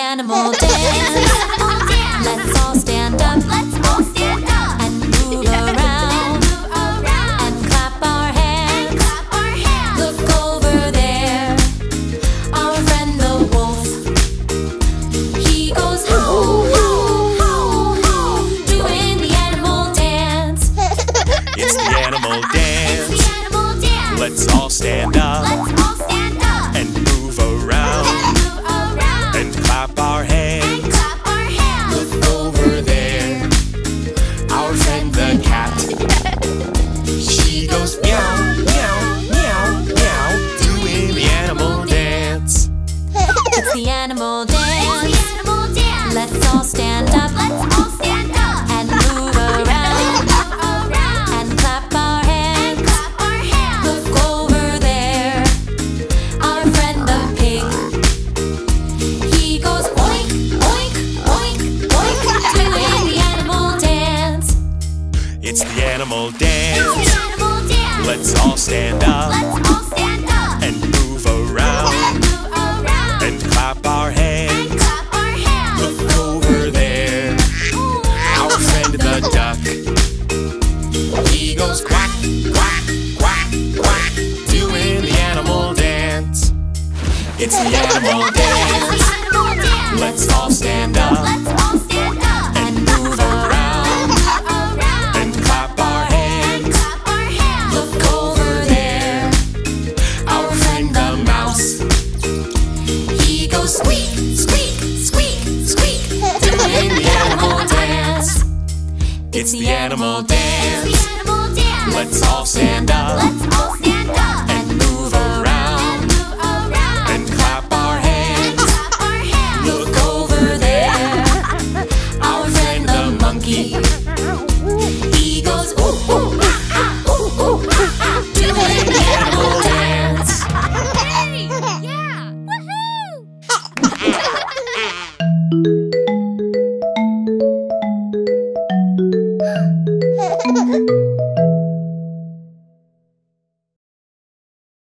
animal dance. Let's all stand up. Let's all stand up and move around and clap our hands. Look over there, our friend the wolf. He goes ho ho ho ho, doing the animal dance. It's the animal dance. It's the animal dance. Let's all stand up. Let's all stand up and move around. Clap our hands. And clap our hands. Look over there, our friend the cat. She goes meow, meow, meow, meow, doing the animal dance. It's the animal dance. It's the animal dance. Let's all stand up. Let's all stand up and move around. And clap our hands. And clap our hands. Look over there, our friend the pig. It's the animal dance. It's the animal dance. Let's all stand up. Let's all stand up and move around. And move around. And clap our hands. And clap our hands. Look over there, our friend the duck. He goes quack, quack, quack, quack, doing the animal dance. It's the animal dance. It's the animal dance. Let's all stand up. Let's all stand up and move around. Squeak, squeak, squeak, squeak, doing the animal dance. It's the animal dance. Let's all stand up.